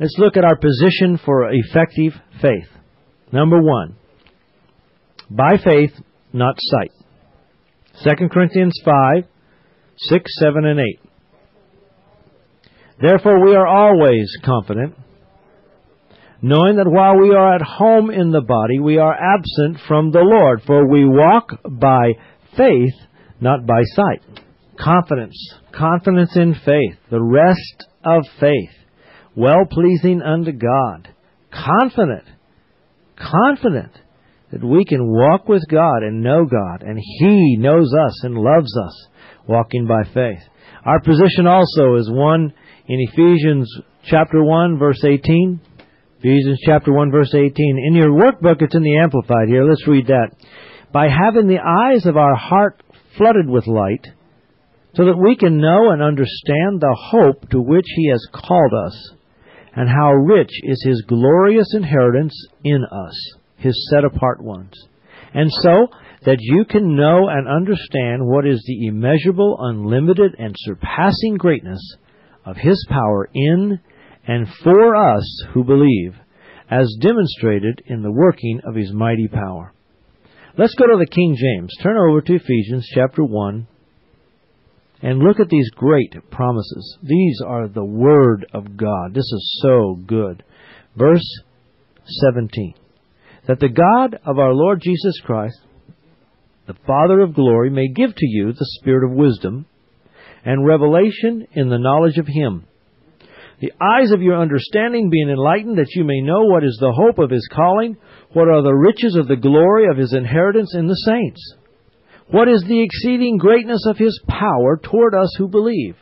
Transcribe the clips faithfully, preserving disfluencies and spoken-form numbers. Let's look at our position for effective faith. Number one, by faith, not sight. Second Corinthians five, six, seven, and eight. Therefore we are always confident, knowing that while we are at home in the body, we are absent from the Lord, for we walk by faith, not by sight. Confidence, confidence in faith, the rest of faith, well-pleasing unto God. Confident, confident that we can walk with God and know God, and He knows us and loves us, walking by faith. Our position also is one in Ephesians chapter one, verse eighteen. Ephesians chapter one, verse eighteen. In your workbook, it's in the Amplified here. Let's read that. By having the eyes of our heart flooded with light, so that we can know and understand the hope to which He has called us, and how rich is His glorious inheritance in us, His set-apart ones. And so that you can know and understand what is the immeasurable, unlimited, and surpassing greatness of His power in and for us who believe, as demonstrated in the working of His mighty power. Let's go to the King James. Turn over to Ephesians chapter one and look at these great promises. These are the Word of God. This is so good. Verse seventeen. That the God of our Lord Jesus Christ, the Father of glory, may give to you the spirit of wisdom and revelation in the knowledge of Him, the eyes of your understanding being enlightened, that you may know what is the hope of His calling, what are the riches of the glory of His inheritance in the saints, what is the exceeding greatness of His power toward us who believe,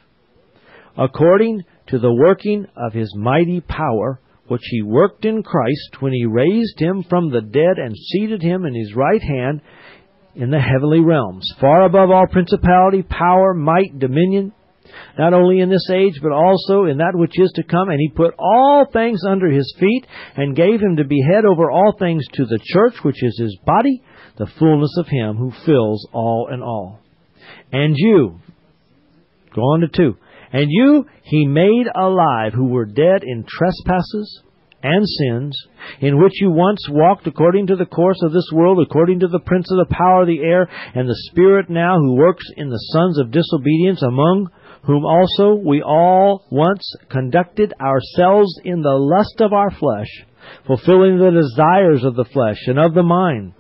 according to the working of His mighty power, which He worked in Christ when He raised Him from the dead and seated Him in His right hand in the heavenly realms, far above all principality, power, might, dominion, not only in this age, but also in that which is to come. And He put all things under His feet, and gave Him to be head over all things to the church, which is His body, the fullness of Him who fills all in all. And you, go on to two, and you He made alive who were dead in trespasses and sins, in which you once walked according to the course of this world, according to the prince of the power of the air, and the spirit now who works in the sons of disobedience, among whom also we all once conducted ourselves in the lust of our flesh, fulfilling the desires of the flesh and of the mind,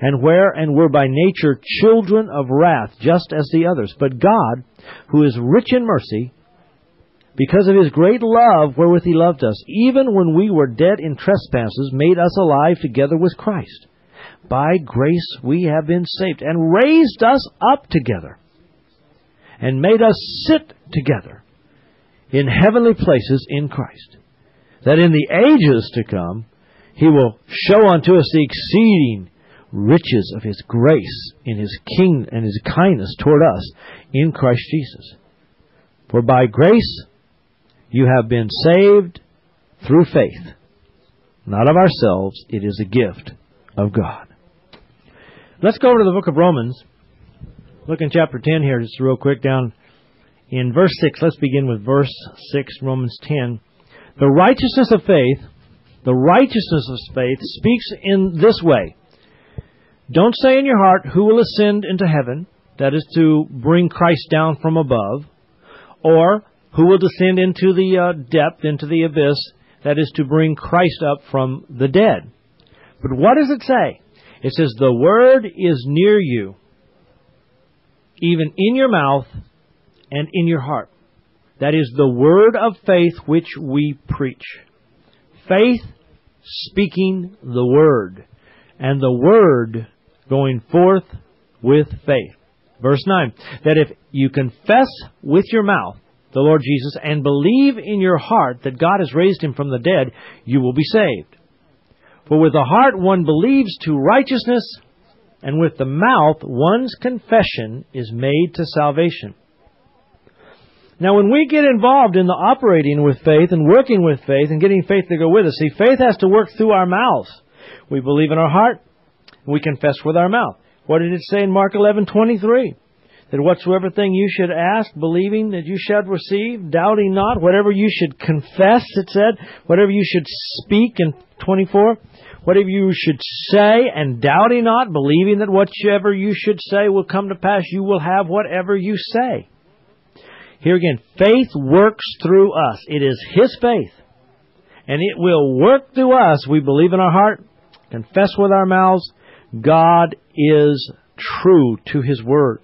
and where and were by nature children of wrath, just as the others. But God, who is rich in mercy, because of His great love wherewith He loved us, even when we were dead in trespasses, made us alive together with Christ. By grace we have been saved, and raised us up together, and made us sit together in heavenly places in Christ, that in the ages to come He will show unto us the exceeding riches of His grace in His king and His kindness toward us in Christ Jesus. For by grace you have been saved through faith, not of ourselves. It is a gift of God. Let's go over to the book of Romans. Look in chapter ten here, just real quick, down in verse six. Let's begin with verse six, Romans ten. The righteousness of faith, the righteousness of faith speaks in this way. Don't say in your heart, who will ascend into heaven? That is to bring Christ down from above. Or, who will descend into the uh, depth, into the abyss? That is to bring Christ up from the dead. But what does it say? It says, the word is near you, even in your mouth and in your heart. That is the word of faith which we preach. Faith speaking the word, and the word going forth with faith. Verse nine, that if you confess with your mouth the Lord Jesus and believe in your heart that God has raised Him from the dead, you will be saved. For with the heart one believes to righteousness, and with the mouth one's confession is made to salvation. Now, when we get involved in the operating with faith and working with faith and getting faith to go with us, see, faith has to work through our mouths. We believe in our heart, and we confess with our mouth. What did it say in Mark eleven twenty-three? that whatsoever thing you should ask, believing that you shall receive, doubting not, whatever you should confess, it said, whatever you should speak in twenty-four, whatever you should say, and doubting not, believing that whatsoever you should say will come to pass, you will have whatever you say. Here again, faith works through us. It is His faith. And it will work through us. We believe in our heart, confess with our mouths. God is true to His word.